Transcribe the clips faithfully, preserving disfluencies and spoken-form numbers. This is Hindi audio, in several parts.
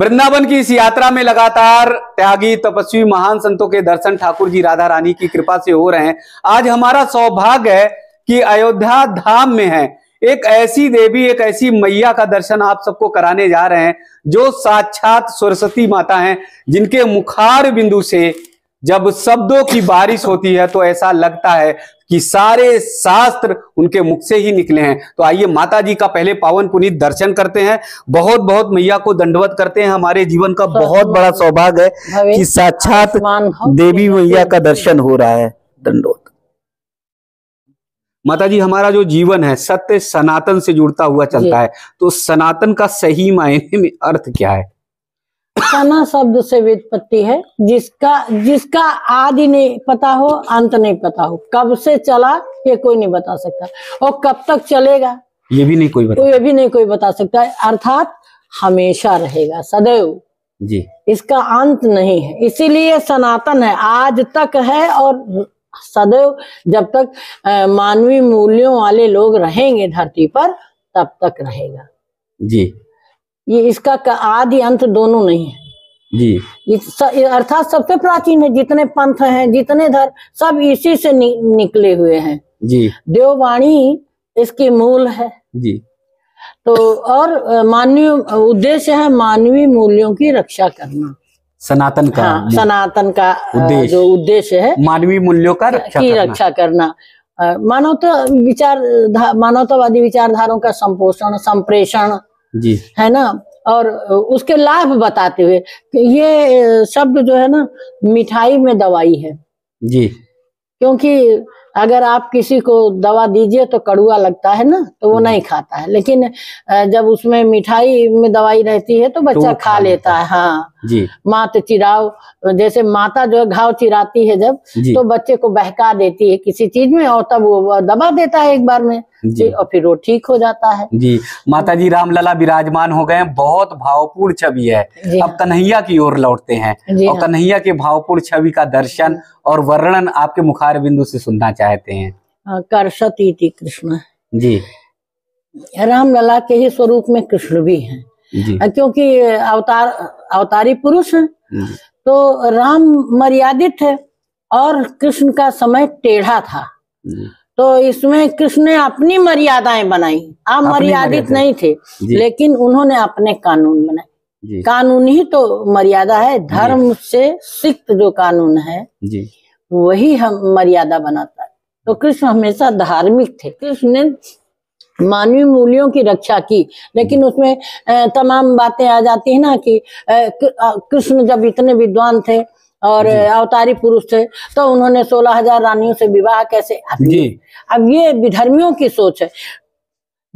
वृंदावन की इस यात्रा में लगातार त्यागी तपस्वी महान संतों के दर्शन ठाकुर जी राधा रानी की कृपा से हो रहे हैं। आज हमारा सौभाग्य है कि अयोध्या धाम में है एक ऐसी देवी, एक ऐसी मैया का दर्शन आप सबको कराने जा रहे हैं जो साक्षात सरस्वती माता हैं, जिनके मुखार बिंदु से जब शब्दों की बारिश होती है तो ऐसा लगता है कि सारे शास्त्र उनके मुख से ही निकले हैं। तो आइए माता जी का पहले पावन पुनीत दर्शन करते हैं, बहुत बहुत मैया को दंडवत करते हैं। हमारे जीवन का बहुत बड़ा सौभाग्य है कि साक्षात देवी मैया का दर्शन हो रहा है। दंडवत माता जी, हमारा जो जीवन है सत्य सनातन से जुड़ता हुआ चलता है, तो सनातन का सही मायने में अर्थ क्या है? सना शब्द से व्युत्पत्ति है, जिसका जिसका आदि नहीं पता हो, अंत नहीं पता हो, कब से चला ये कोई नहीं बता सकता और कब तक चलेगा ये भी नहीं कोई बता तो ये भी नहीं कोई बता सकता है। अर्थात हमेशा रहेगा, सदैव जी, इसका अंत नहीं है, इसीलिए सनातन है, आज तक है और सदैव। जब तक मानवीय मूल्यों वाले लोग रहेंगे धरती पर तब तक रहेगा जी। ये इसका आदि अंत दोनों नहीं है जी, अर्थात सबसे प्राचीन है। जितने पंथ हैं, जितने धर्म, सब इसी से नि, निकले हुए हैं जी। देववाणी इसकी मूल है जी। तो और मानवीय उद्देश्य है मानवीय मूल्यों की रक्षा करना, सनातन का हाँ, सनातन का उद्देश्य, जो उद्देश्य है मानवीय मूल्यों का रक्षा की करना। रक्षा करना मानवता विचार मानवतावादी विचारधाराओं का संपोषण संप्रेषण जी है ना, और उसके लाभ बताते हुए। ये शब्द जो है ना मिठाई में दवाई है जी, क्योंकि अगर आप किसी को दवा दीजिए तो कड़वा लगता है ना, तो वो नहीं खाता है, लेकिन जब उसमें मिठाई में दवाई रहती है तो बच्चा तो खा लेता है। हाँ जी, मात चिराव, जैसे माता जो घाव चिराती है जब, तो बच्चे को बहका देती है किसी चीज में और तब वो दबा देता है एक बार में जी, और फिर वो ठीक हो जाता है जी। माता जी रामलला विराजमान हो गए हैं, बहुत भावपूर्ण छवि है। अब कन्हैया की ओर लौटते हैं और कन्हैया के भावपूर्ण छवि का दर्शन और वर्णन आपके मुखार बिंदु से सुनना चाहते हैं। कर्षति इति कृष्ण जी, रामलला के ही स्वरूप में कृष्ण भी हैं क्योंकि अवतार अवतारी पुरुष हैं, तो राम मर्यादित है और कृष्ण का समय टेढ़ा था, तो इसमें कृष्ण ने अपनी मर्यादाएं बनाई। आप मर्यादित नहीं थे, लेकिन उन्होंने अपने कानून बनाए। कानून ही तो मर्यादा है, धर्म से सिक्त जो कानून है जी, वही हम मर्यादा बनाता है। तो कृष्ण हमेशा धार्मिक थे। कृष्ण ने मानवीय मूल्यों की रक्षा की, लेकिन उसमें तमाम बातें आ जाती है ना कि कृष्ण जब इतने विद्वान थे और अवतारी पुरुष थे, तो उन्होंने सोलह हजार रानियों से विवाह कैसे? अब ये विधर्मियों की सोच है।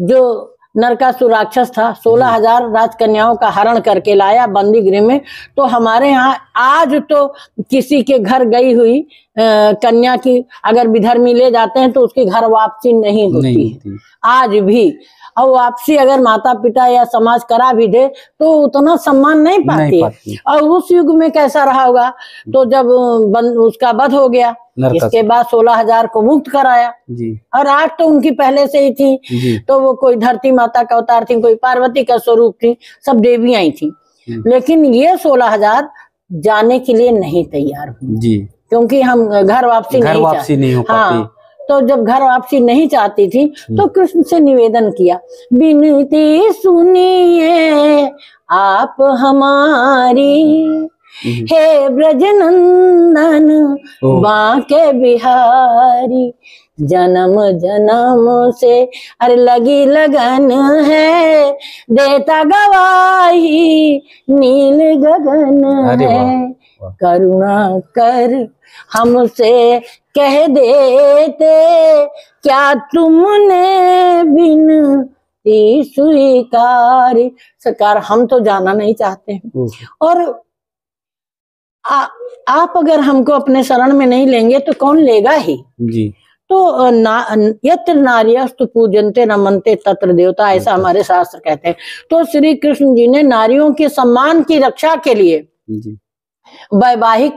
जो नरकासुर राक्षस था, सोलह हजार राजकन्याओं का हरण करके लाया बंदी गृह में, तो हमारे यहाँ आज तो किसी के घर गई हुई आ, कन्या की अगर विधर्मी ले जाते हैं तो उसके घर वापसी नहीं होती, नहीं होती। आज भी, और वापसी अगर माता पिता या समाज करा भी दे तो उतना सम्मान नहीं पाती, पाती। और उस युग में कैसा रहा होगा, तो जब बंद, उसका वध हो गया, इसके बाद सोलह हजार को मुक्त कराया जी। और आज तो उनकी पहले से ही थी, तो वो कोई धरती माता का अवतार थी, कोई पार्वती का स्वरूप थी, सब देवियां ही थी, लेकिन ये सोलह हजार जाने के लिए नहीं तैयार हुई, क्योंकि हम घर वापसी घर नहीं वापसी नहीं हो पाती। हाँ, तो जब घर वापसी नहीं चाहती थी तो कृष्ण से निवेदन किया, विनती सुनिए आप हमारी, हे ब्रजनंदन बांके बिहारी, जन्म जन्म से अरे लगी लगन है, देता गवाही नील गगन है, करुणा कर हमसे कह देते क्या तुमने बिनती स्वीकार। सरकार, हम तो जाना नहीं चाहते हैं, और आ, आप अगर हमको अपने शरण में नहीं लेंगे तो कौन लेगा ही जी। तो ना, यत्र नार्यस्तु पूजनते नमनते तत्र देवता, ऐसा हमारे शास्त्र कहते हैं। तो श्री कृष्ण जी ने नारियों के सम्मान की रक्षा के लिए जी वैवाहिक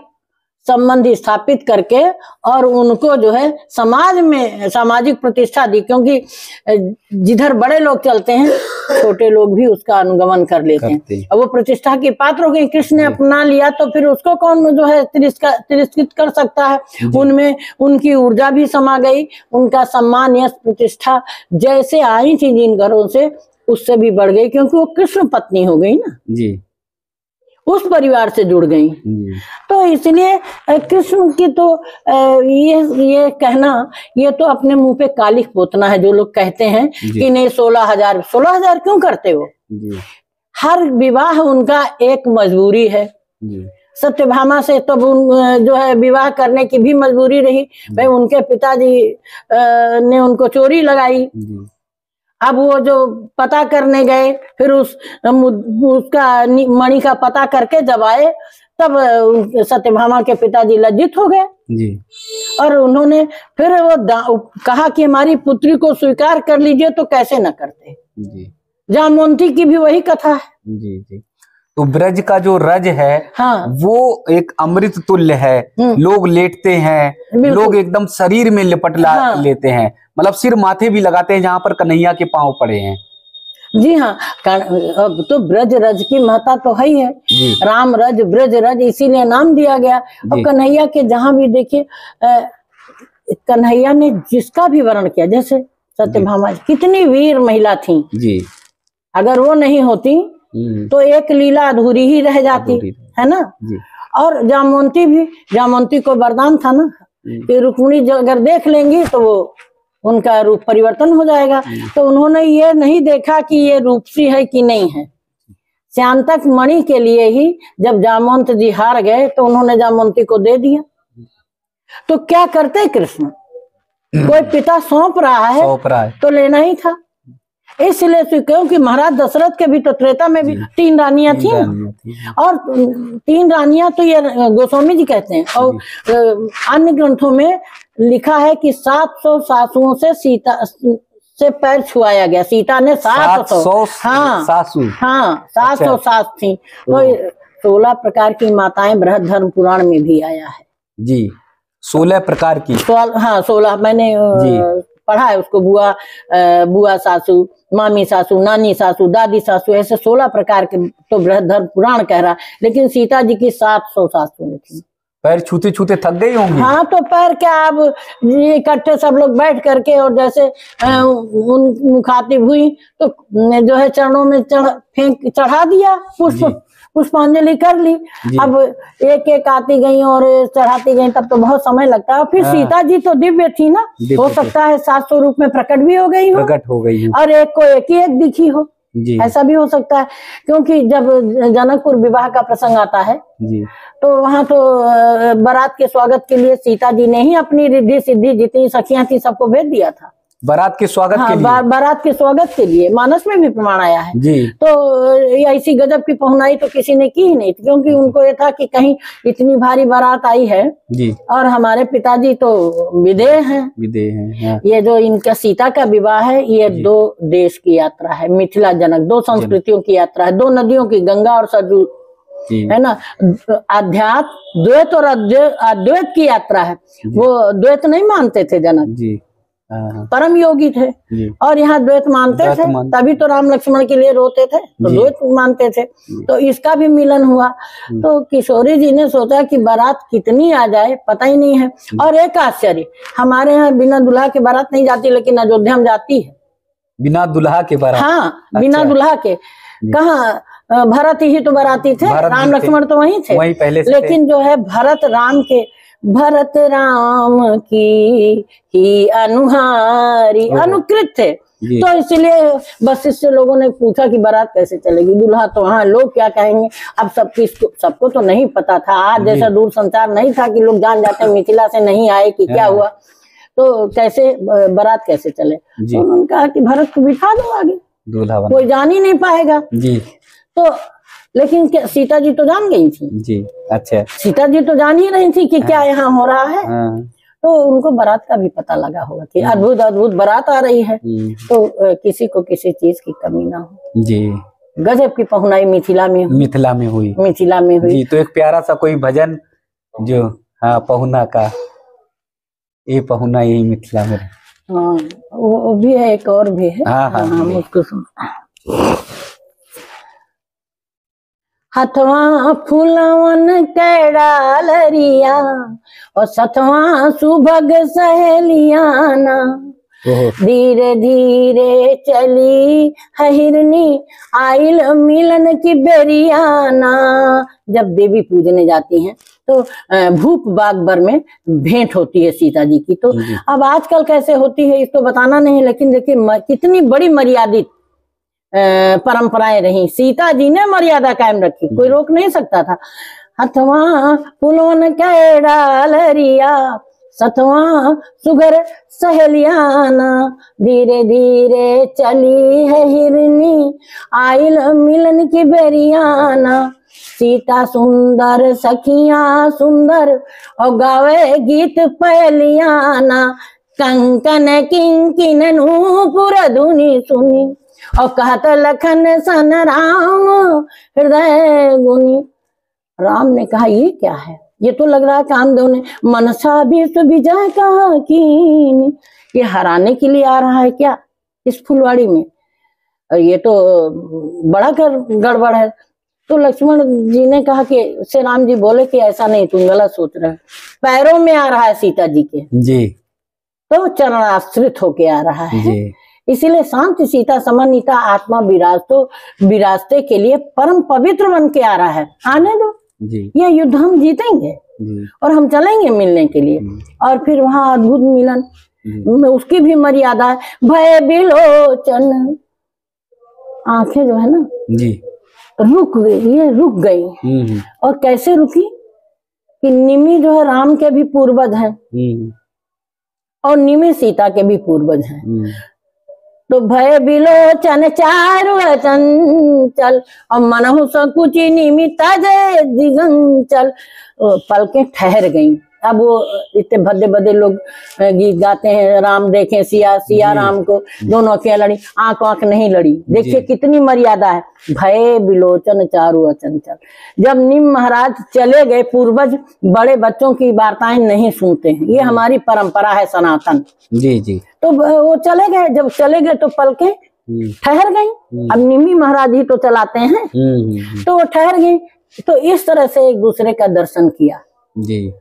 संबंध स्थापित करके और उनको जो है समाज में सामाजिक प्रतिष्ठा दी, क्योंकि जिधर बड़े लोग चलते हैं छोटे लोग भी उसका अनुगमन कर लेते हैं। अब वो प्रतिष्ठा के पात्र हो गए, कृष्ण ने अपना लिया तो फिर उसको कौन जो है तिरस्कृत कर सकता है। उनमें उनकी ऊर्जा भी समा गई, उनका सम्मान यश प्रतिष्ठा जैसे आई थी जिन घरों से उससे भी बढ़ गई, क्योंकि वो कृष्ण पत्नी हो गई ना जी, उस परिवार से जुड़ गई। तो इसलिए कृष्ण की तो ये ये कहना, ये तो अपने मुंह पे कालिख पोतना है जो लोग कहते हैं कि नहीं सोलह हजार सोलह हजार क्यों करते हो। हर विवाह उनका एक मजबूरी है। सत्यभामा से तो जो है विवाह करने की भी मजबूरी रही, भाई उनके पिताजी ने उनको चोरी लगाई। अब वो जो पता करने गए, फिर उस उसका मणि का पता करके जब आए तब सत्यभामा के पिताजी लज्जित हो गए जी। और उन्होंने फिर वो कहा कि हमारी पुत्री को स्वीकार कर लीजिए, तो कैसे न करते जी। जामवंती की भी वही कथा है जी जी। तो ब्रज का जो रज है हाँ, वो एक अमृत तुल्य है। लोग लेटते हैं, लोग एकदम शरीर में लिपट ला हाँ, लेते हैं, मतलब सिर माथे भी लगाते हैं जहाँ पर कन्हैया के पांव पड़े हैं जी हाँ। अब तो ब्रज रज की महत्ता तो है ही है, राम रज ब्रज रज इसीलिए नाम दिया गया। और कन्हैया के जहाँ भी देखिए, कन्हैया ने जिसका भी वर्ण किया, जैसे सत्यभामा कितनी वीर महिला थी जी, अगर वो नहीं होती तो एक लीला अधूरी ही रह जाती है ना। और जामवंती भी, जामवंती को वरदान था ना कि रुक्मिणी अगर देख लेंगी तो वो उनका रूप परिवर्तन हो जाएगा, तो उन्होंने ये नहीं देखा कि ये रूपसी है कि नहीं है। स्यांतक मणि के लिए ही जब जामवंत जी हार गए तो उन्होंने जामवंती को दे दिया। तो क्या करते कृष्ण, कोई पिता सौंप रहा है, सौंप रहा है तो लेना ही था। इसलिए से क्योंकि महाराज दशरथ के भी तो त्रेता में भी तीन रानियां थी, और तीन रानियां तो ये गोस्वामी जी कहते हैं, और अन्य ग्रंथों में लिखा है कि सात सौ सासुओं से सीता से पैर छुआया गया। सीता ने सात सौ हाँ सासू हाँ सात सौ सास थी। तो सोलह प्रकार की माताएं बृहद धर्म पुराण में भी आया है जी, सोलह प्रकार की हाँ सोलह मैंने पढ़ा है उसको, बुआ बुआ सासू, मामी सासू, नानी सासू, दादी सासू, ऐसे सोलह प्रकार के तो बृहद्धर्म पुराण कह रहा है। लेकिन सीता जी की सात सौ सासू थी। पैर छूते छूते थक गई होंगी हाँ, तो पैर क्या अब इकट्ठे सब लोग बैठ करके और जैसे उन मुखातिब हुई तो जो है चरणों में चढ़ फेंक चढ़ा दिया, पुष्प पुष्पांजलि कर ली। अब एक एक आती गई और चढ़ाती गई, तब तो बहुत समय लगता है। और फिर सीता जी तो दिव्य थी ना, हो सकता है सात सौ रूप में प्रकट भी हो गई हो, प्रकट हो गई और एक को एक ही एक दिखी हो, ऐसा भी हो सकता है। क्योंकि जब जनकपुर विवाह का प्रसंग आता है जी, तो वहाँ तो बारात के स्वागत के लिए सीता जी ने ही अपनी रिद्धि सिद्धि जितनी सखियां थी सबको भेज दिया था बारात के स्वागत हाँ, के लिए बा, बारात के स्वागत के लिए। मानस में भी प्रमाण आया है जी। तो ऐसी गजब की पहुनाई तो किसी ने की ही नहीं, क्योंकि उनको ये था कि कहीं इतनी भारी बारात आई है जी, और हमारे पिताजी तो विदेह हैं, विदेह हैं हाँ। ये जो इनका सीता का विवाह है, ये दो देश की यात्रा है, मिथिला जनक, दो संस्कृतियों की यात्रा है, दो नदियों की, गंगा और सरजू है ना, अध्यात्म द्वैत और अद्वैत की यात्रा है। वो द्वैत नहीं मानते थे जनक जी, परम योगी थे, और यहाँ द्वैत मानते थे, तभी तो राम लक्ष्मण के लिए रोते थे, तो द्वैत मानते थे, तो इसका भी मिलन हुआ। तो किशोरी जी ने सोचा कि बारात कितनी आ जाए पता ही नहीं है। और एक आश्चर्य, हमारे यहाँ बिना दुल्हा के बारात नहीं जाती, लेकिन अयोध्या में जाती है बिना दुल्हा के बारात हाँ, बिना दुल्हा के। कहाँ भरत ही तो बराती थे, राम लक्ष्मण तो वही थे, वही पहले से, लेकिन जो है भरत राम के भरत राम की ही अनुहारी अनुकृत थे। तो इसलिए बस इससे लोगों ने पूछा कि बारात कैसे चलेगी, दुल्हा तो हाँ, लोग क्या कहेंगे। अब सबकी सबको तो नहीं पता था, आज जैसा दूर संचार नहीं था कि लोग जान जाते मिथिला से नहीं आए कि क्या हुआ, तो कैसे बारात कैसे चले। तो उन्होंने कहा कि भरत को बिठा दो आगे, दूल्हा कोई जान ही नहीं पाएगा जी। तो लेकिन क्या सीता जी तो जान गई थी जी, अच्छा सीता जी तो जान ही रही थी कि क्या यहाँ हो रहा है, तो उनको बारात का भी पता लगा होगा कि अद्भुत अद्भुत बारात आ रही है, तो किसी को किसी चीज की कमी ना हो जी। गजब की पहुनाई मिथिला में मिथिला में हुई मिथिला में हुई जी। तो एक प्यारा सा कोई भजन जो हाँ पहुना का, ये पहुना यही मिथिला में। हाँ वो भी है, एक और भी है। हाँ हाँ हम उसको सुन। हथवा फुलावन के डालरिया और सतवा सुभग सहेलियाना, धीरे धीरे चली हिरनी आइल मिलन की बेरियाना। जब देवी पूजने जाती हैं तो भूप बागबर में भेंट होती है सीता जी की। तो अब आजकल कैसे होती है इसको बताना नहीं, लेकिन देखिए कितनी बड़ी मर्यादित परंपराएं रही। सीता जी ने मर्यादा कायम रखी, कोई रोक नहीं सकता था। हथवा पुलोन के डालरिया सतवा सुगर सहेलियाना, धीरे धीरे चली है हिरनी आइल मिलन की बेरियाना। सीता सुंदर सखिया सुंदर और गावे गीत पहलियाना, कंकन किंकिन नूपुर धुनी सुनी और कहत लखन सन राम हृदय गुनी। राम ने कहा ये क्या है, ये तो लग रहा है कामदेव ने मनसा विश्व विजय कहा कीनी, ये हराने के लिए आ रहा है क्या इस फुलवाड़ी में, ये तो बड़ा गड़बड़ है। तो लक्ष्मण जी ने कहा कि से राम जी बोले कि ऐसा नहीं, तुम गलत सोच रहे हो, पैरों में आ रहा है सीता जी के जी, तो चरणाश्रित होके आ रहा है। इसीलिए शांति सीता समन्विता आत्मा विराज, तो विराजते के लिए परम पवित्र बन के आ रहा है। आने दो जी, यह युद्ध हम जीतेंगे जी। और हम चलेंगे मिलने के लिए, और फिर वहाँ अद्भुत मिलन में उसकी भी मर्यादा है। भय बिलोचन आंखें जो है ना जी रुक गई, ये रुक गई। और कैसे रुकी कि निमि जो है राम के भी पूर्वज है और निमि सीता के भी पूर्वज है। तो भय बिलोचन चारु अचंचल और मनहु संकुचि निमित्त जय दिगंचल। पलकें ठहर गईं। अब वो इतने भद्दे भद्दे लोग गीत गाते हैं, राम देखें सिया सिया राम को, दोनों आंखें लड़ी, आंख आंख नहीं लड़ी। देखिए कितनी मर्यादा है। भय बिलोचन चारु अचंचल। जब निम महाराज चले गए, पूर्वज बड़े बच्चों की वार्ताएं नहीं सुनते हैं, ये हमारी परंपरा है सनातन जी जी। तो वो चले गए, जब चले गए तो पलकें ठहर गई। अब निमी महाराज ही तो चलाते हैं, तो वो ठहर गई। तो इस तरह से एक दूसरे का दर्शन किया जी,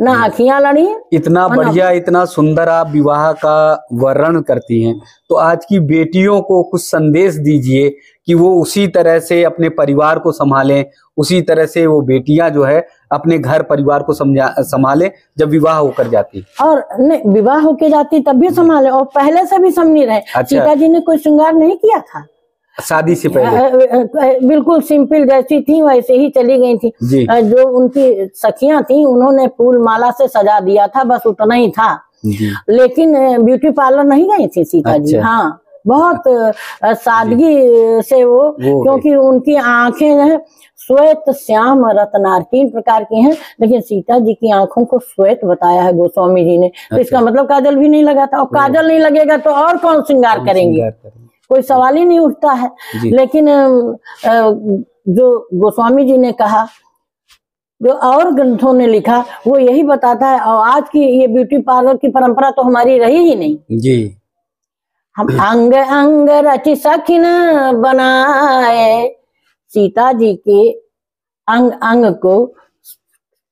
ना आँखियां लड़ी। इतना बढ़िया, इतना सुंदर आप विवाह का वर्णन करती हैं, तो आज की बेटियों को कुछ संदेश दीजिए कि वो उसी तरह से अपने परिवार को संभालें, उसी तरह से वो बेटियां जो है अपने घर परिवार को समझा संभालें जब विवाह होकर जाती, और नहीं विवाह होकर जाती तब भी संभालें, और पहले से भी समझी रहे। अच्छा। सीता जी ने कोई श्रृंगार नहीं किया था शादी से पहले, बिल्कुल सिंपल जैसी थी वैसे ही चली गई थी। जो उनकी सखियां थी उन्होंने फूल माला से सजा दिया था, बस उतना ही था। लेकिन ब्यूटी पार्लर नहीं गई थी सीता जी। हाँ, बहुत सादगी से वो, वो क्योंकि उनकी आंखें श्वेत श्याम रतनार तीन प्रकार की हैं, लेकिन सीता जी की आंखों को श्वेत बताया है गोस्वामी जी ने। तो इसका मतलब काजल भी नहीं लगा था, और काजल नहीं लगेगा तो और कौन श्रृंगार करेंगे, कोई सवाल ही नहीं उठता है। लेकिन जो गोस्वामी जी ने कहा, जो और ग्रंथों ने लिखा, वो यही बताता है। और आज की ये ब्यूटी पार्लर की परंपरा तो हमारी रही ही नहीं जी। हम अंग अंग रचि सखिन बनाए, सीता जी के अंग अंग को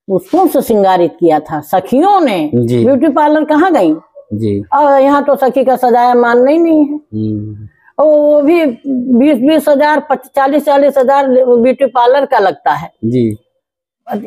पुष्पों से श्रृंगारित किया था सखियों ने। ब्यूटी पार्लर कहाँ गई जी, और यहाँ तो सखी का सजाया मानना ही नहीं है। और वो भी बीस बीस हजार चालीस चालीस हजार ब्यूटी पार्लर का लगता है जी।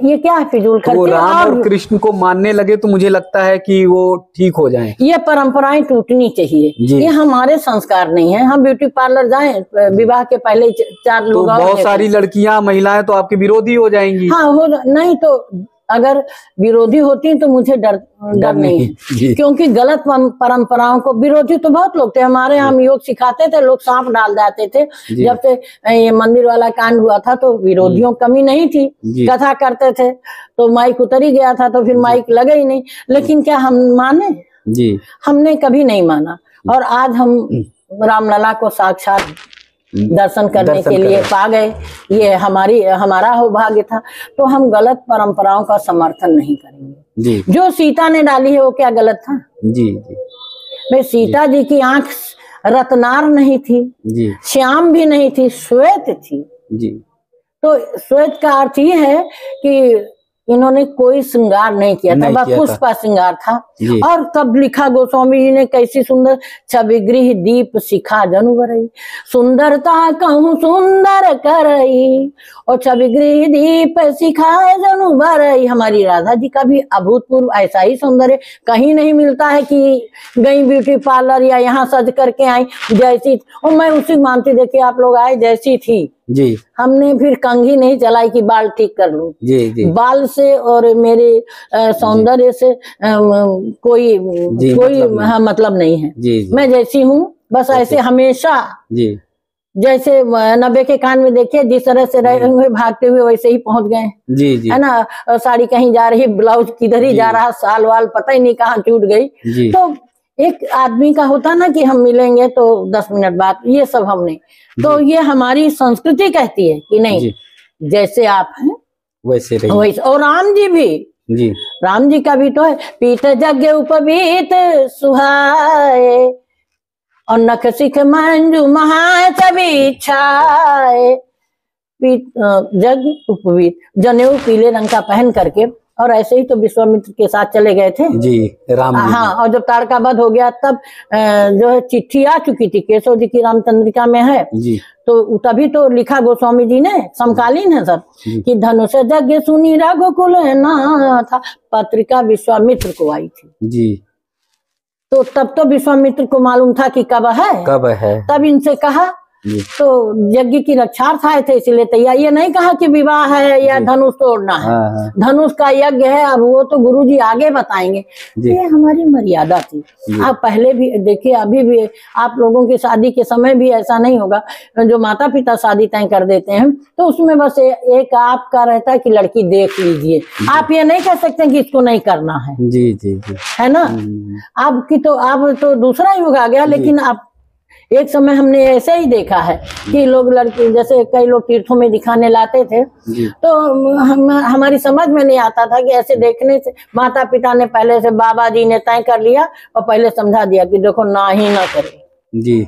ये क्या है फिजूल खर्चे। वो राम और कृष्ण को मानने लगे तो मुझे लगता है कि वो ठीक हो जाएं। ये परंपराएं टूटनी चाहिए, ये हमारे संस्कार नहीं है। हम ब्यूटी पार्लर जाएं विवाह के पहले चार लोग, तो बहुत सारी लड़कियां महिलाएं तो आपके विरोधी हो जाएंगी। हाँ हो नहीं, तो अगर विरोधी होती तो मुझे डर डर नहीं है, क्योंकि गलत परंपराओं को विरोधी तो बहुत लोग थे। हमारे यहाँ हम योग सिखाते थे, लोग सांप डाल जाते थे। जब से ये मंदिर वाला कांड हुआ था तो विरोधियों कमी नहीं थी, कथा करते थे तो माइक उतर ही गया था, तो फिर माइक लगे ही नहीं। लेकिन क्या हम माने जी, हमने कभी नहीं माना। और आज हम रामलला को साक्षात दर्शन करने दर्शन के लिए पा गए, ये हमारी हमारा सौभाग्य था। तो हम गलत परंपराओं का समर्थन नहीं करेंगे जी। जो सीता ने डाली है वो क्या गलत था जी? जी भाई सीता जी, जी की आंख रत्नार नहीं थी जी, श्याम भी नहीं थी, श्वेत थी जी। तो श्वेत का अर्थ ये है कि इन्होंने कोई श्रृंगार नहीं किया था, बस पुष्प का श्रृंगार था। और तब लिखा गोस्वामी जी ने, कैसी सुंदर छवि गृह दीप शिखा जनु बरई, सुंदरता कहूं सुंदर करई, और छवि गृह दीप शिखा जनु बरई। हमारी राधा जी का भी अभूतपूर्व ऐसा ही सौंदर्य कहीं नहीं मिलता है कि गई ब्यूटी पार्लर या यहाँ सज करके आई जैसी। और मैं उसी मानती, देखिए आप लोग आए जैसी थी जी, हमने फिर कंघी नहीं चलाई कि बाल ठीक कर लूं जी, जी। बाल से और मेरे सौंदर्य से आ, कोई कोई मतलब, हाँ, मतलब नहीं है जी, जी। मैं जैसी हूँ बस ऐसे हमेशा जी, जैसे नब्बे के कान में देखिए जिस तरह से रहे हुए भागते हुए वैसे ही पहुंच गए जी, जी। है ना, साड़ी कहीं जा रही, ब्लाउज किधर ही जा रहा, साल वाल पता ही नहीं कहाँ छूट गई। तो एक आदमी का होता ना कि हम मिलेंगे तो दस मिनट बाद, ये सब हमने, तो ये हमारी संस्कृति कहती है कि नहीं, जैसे आप हैं वैसे वैसे। और राम जी भी जी, राम जी का भी तो है, पीत जग उपबीत सुहाए, और नख सिख मंजू महा सभी छाए, जग उपबीत जनेऊ पीले रंग का पहन करके। और ऐसे ही तो विश्वामित्र के साथ चले गए थे जी राम जी। हाँ, और जब तारका वध हो गया तब जो है चिट्ठी आ चुकी थी, केशव जी की रामचंद्रिका में है जी। तो तभी तो लिखा गोस्वामी जी ने, समकालीन है सब, कि धनुष यज्ञ सुनी राघोकुल ना था, पत्रिका विश्वामित्र को आई थी जी। तो तब तो विश्वामित्र को मालूम था कि कब है कब है, तब इनसे कहा। तो यज्ञ की रक्षार्थ आए थे इसलिए तैयार, ये नहीं कहा कि विवाह है या धनुष तोड़ना है। हाँ। धनुष का यज्ञ है, अब वो तो गुरुजी आगे बताएंगे। ये हमारी मर्यादा थी। आप पहले भी देखिए, अभी भी आप लोगों की शादी के समय भी ऐसा नहीं होगा, जो माता पिता शादी तय कर देते हैं तो उसमें बस एक आपका रहता है कि लड़की देख लीजिए, आप ये नहीं कह सकते कि इसको नहीं करना है जी जी, है ना। आपकी तो आप तो दूसरा युग आ गया, लेकिन आप एक समय हमने ऐसे ही देखा है कि लोग लड़के, जैसे कई लोग तीर्थों में दिखाने लाते थे, तो हम हमारी समझ में नहीं आता था कि ऐसे देखने से, माता पिता ने पहले से, बाबा जी ने तय कर लिया और पहले समझा दिया कि देखो ना ही ना करे जी,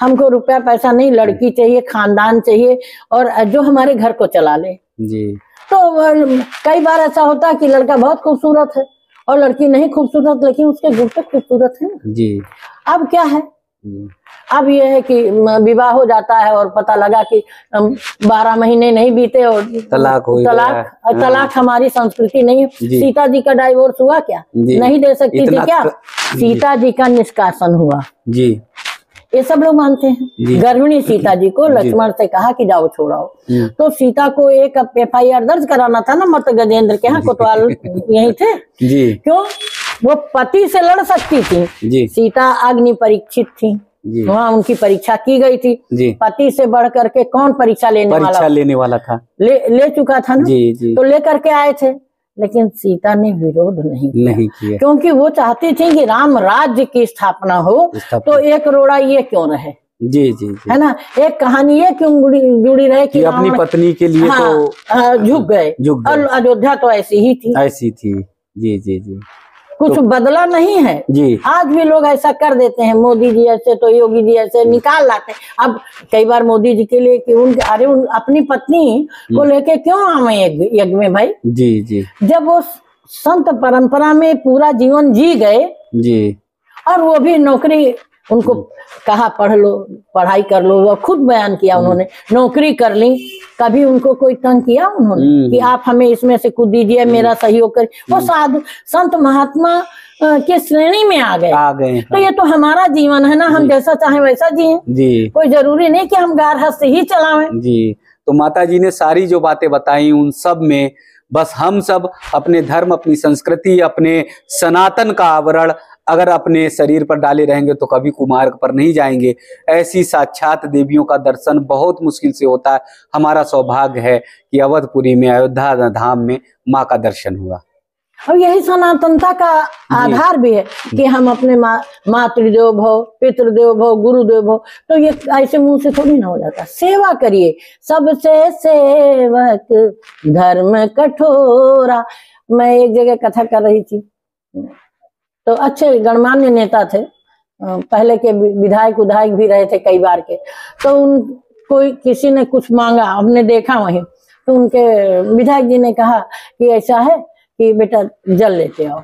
हमको रुपया पैसा नहीं, लड़की चाहिए, खानदान चाहिए, और जो हमारे घर को चला ले जी। तो कई बार ऐसा होता है कि लड़का बहुत खूबसूरत है और लड़की नहीं खूबसूरत, लेकिन उसके गुण तो खूबसूरत है ना जी। अब क्या है, अब यह है कि विवाह हो जाता है और पता लगा कि बारह महीने नहीं बीते और तलाक हो तलाक तलाक हमारी संस्कृति नहीं है। सीता जी का डाइवोर्स हुआ क्या? नहीं दे सकती थी क्या? सीता जी का निष्कासन हुआ जी, ये सब लोग मानते हैं। गर्भिणी सीता जी को लक्ष्मण से कहा कि जाओ छोड़ाओ, तो सीता को एक एफ आई आर दर्ज कराना था ना, मत गजेंद्र के यहाँ, कोतवाल यही थे जी। क्यों? वो पति से लड़ सकती थी जी। सीता अग्नि परीक्षित थी, वहाँ उनकी परीक्षा की गई थी, पति से बढ़ करके कौन परीक्षा लेने परीक्षा वाला लेने वाला था, ले ले चुका था ना जी, जी। तो ले करके आए थे, लेकिन सीता ने विरोध नहीं किया, नहीं किया। क्योंकि वो चाहती थी कि राम राज्य की स्थापना हो, तो एक रोड़ा ये क्यों रहे जी जी, जी। है ना, एक कहानी ये क्यों जुड़ी रहे कि, कि अपनी पत्नी के लिए तो झुक गए, और अयोध्या तो ऐसी ही थी ऐसी थी जी जी जी, कुछ तो बदला नहीं है जी। आज भी लोग ऐसा कर देते हैं, मोदी जी ऐसे, तो योगी जी ऐसे निकाल लाते हैं। अब कई बार मोदी जी के लिए कि उनके, अरे उन, अपनी पत्नी को लेके क्यों आवे यज्ञ में भाई जी जी, जब वो संत परंपरा में पूरा जीवन जी गए जी, और वो भी नौकरी, उनको कहा पढ़ लो, पढ़ाई कर लो, वो खुद बयान किया, उन्होंने नौकरी कर ली। कभी उनको कोई तंग किया उन्होंने कि आप हमें इसमें से कुछ दीजिए, मेरा सहयोग करिए? वो साधु संत महात्मा के श्रेणी में आ गए आ गए तो ये तो हमारा जीवन है ना, हम जैसा चाहे वैसा जिए जी, कोई जरूरी नहीं कि हम गार्हस्थ्य ही चलाएं जी। तो माता जी ने सारी जो बातें बताई, उन सब में बस हम सब अपने धर्म, अपनी संस्कृति, अपने सनातन का आवरण अगर अपने शरीर पर डाले रहेंगे तो कभी कुमार्ग पर नहीं जाएंगे। ऐसी साक्षात देवियों का दर्शन बहुत मुश्किल से होता है। हमारा सौभाग्य है कि अवधपुरी में, अयोध्या धाम में माँ का दर्शन हुआ। और यही सनातनता का आधार भी है कि हम अपने मा, मातृदेव भव, पितृदेव भव, गुरुदेव भव। तो ये ऐसे मुंह से थोड़ी ना हो जाता। सेवा करिए सबसे सेवक धर्म कठोरा। मैं एक जगह कथा कर रही थी, तो अच्छे गणमान्य नेता थे, पहले के विधायक उधायक भी रहे थे कई बार के। तो उन कोई किसी ने कुछ मांगा, हमने देखा वहीं, तो उनके विधायक जी ने कहा कि ऐसा है कि बेटा जल लेते हो।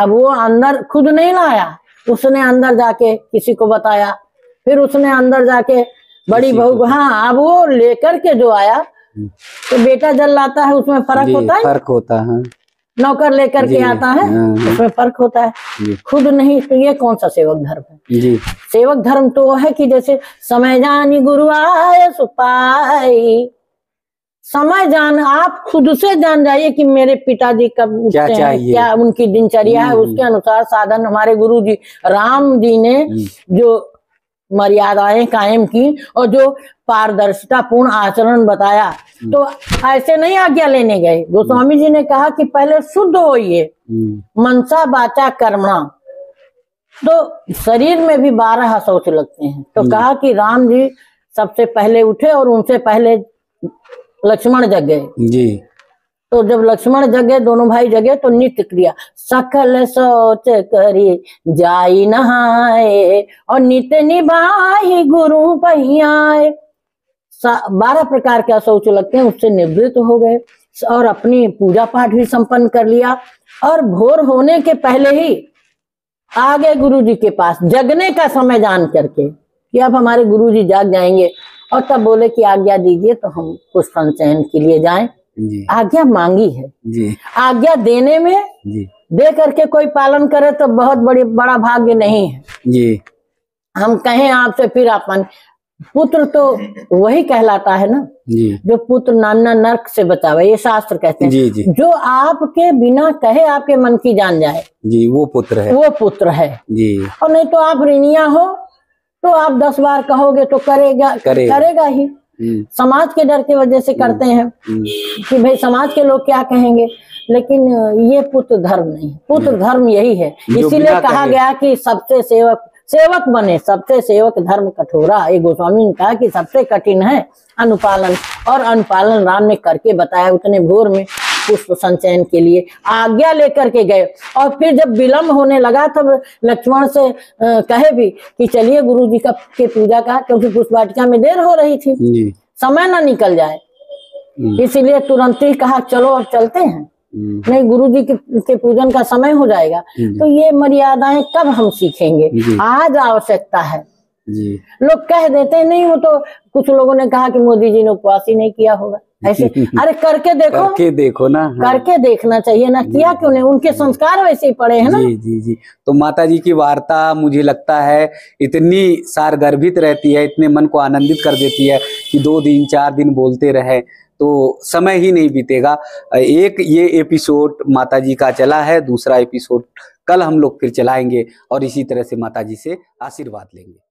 अब वो अंदर खुद नहीं लाया, उसने अंदर जाके किसी को बताया, फिर उसने अंदर जाके बड़ी बहू, हाँ, अब वो लेकर के जो आया, तो बेटा जल लाता है उसमें फर्क होता है, फर्क होता है। नौकर लेकर के आता है उसमें फर्क होता है, खुद नहीं। तो ये कौन सा सेवक धर्म है? जी, सेवक धर्म तो है कि जैसे समय जानी गुरु आए सुपाई, समय जान, आप खुद से जान जाइए कि मेरे पिताजी कब उठते हैं, चाहिए? क्या उनकी दिनचर्या है, उसके अनुसार साधन। हमारे गुरु जी राम जी ने जो मर्यादाएं कायम की और जो पारदर्शिता पूर्ण आचरण बताया, तो ऐसे नहीं आज्ञा लेने गए। गोस्वामी जी ने कहा कि पहले शुद्ध होइए, मनसा वाचा कर्मा। तो शरीर में भी बारह शौच लगते हैं, तो कहा कि राम जी सबसे पहले उठे और उनसे पहले लक्ष्मण जगे जी। तो जब लक्ष्मण जगे, दोनों भाई जगे, तो नित्य क्रिया सकल सोच करी जाई नहाए और नित्य निभाई गुरु पहियाए। बारह प्रकार के अशौच लगते हैं, उससे निवृत्त हो गए और अपनी पूजा पाठ भी संपन्न कर लिया। और भोर होने के पहले ही आ गए गुरु जी के पास, जगने का समय जान करके कि अब हमारे गुरु जी जाग जाएंगे। और तब बोले कि आज्ञा दीजिए तो हम पुष्पन चयन के लिए जाएं। आज्ञा मांगी है जी। आज्ञा देने में जी। दे करके कोई पालन करे तो बहुत बड़ी बड़ा भाग्य नहीं है जी। हम कहें आपसे फिर अपन पुत्र तो वही कहलाता है ना जी, जो पुत्र नाना नर्क से बचावे, ये शास्त्र कहते हैं जी, जी। जो आपके बिना कहे आपके मन की जान जाए जी, वो पुत्र है, वो पुत्र है जी। और नहीं तो आप ऋणिया हो, तो आप दस बार कहोगे तो करेगा करेगा, करेगा ही। समाज के डर की वजह से करते हैं कि भाई समाज के लोग क्या कहेंगे, लेकिन ये पुत्र धर्म नहीं है। पुत्र धर्म यही है, इसीलिए कहा गया कि सबसे सेवक सेवक बने, सबसे सेवक धर्म कठोरा। ये गोस्वामी ने कहा कि सबसे कठिन है अनुपालन, और अनुपालन राम ने करके बताया। उतने भोर में पुष्प संचयन के लिए आज्ञा लेकर के गए। और फिर जब विलम्ब होने लगा तब लक्ष्मण से आ, कहे भी कि चलिए गुरु जी का के पूजा का, क्योंकि पुष्प वाटिका में देर हो रही थी, समय ना निकल जाए, इसीलिए तुरंत ही कहा चलो अब चलते हैं, नहीं गुरु जी के, के पूजन का समय हो जाएगा। तो ये मर्यादाएं कब हम सीखेंगे? आज आवश्यकता है जी। लोग कह देते नहीं, वो तो कुछ लोगों ने कहा कि मोदी जी ने उपवास ही नहीं किया होगा, ऐसे अरे करके देखो, करके देखो ना, हाँ। करके देखना चाहिए ना, किया क्यों नहीं, उनके संस्कार वैसे ही पड़े हैं ना जी जी जी। तो माता जी की वार्ता मुझे लगता है इतनी सारगर्भित रहती है, इतने मन को आनंदित कर देती है कि दो दिन चार दिन बोलते रहे तो समय ही नहीं बीतेगा। एक ये एपिसोड माता जी का चला है, दूसरा एपिसोड कल हम लोग फिर चलाएंगे और इसी तरह से माता जी से आशीर्वाद लेंगे।